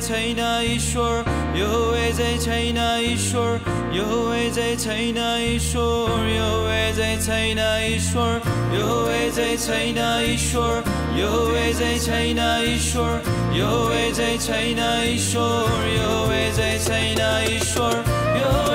China is shore, yo is a China is shore, yo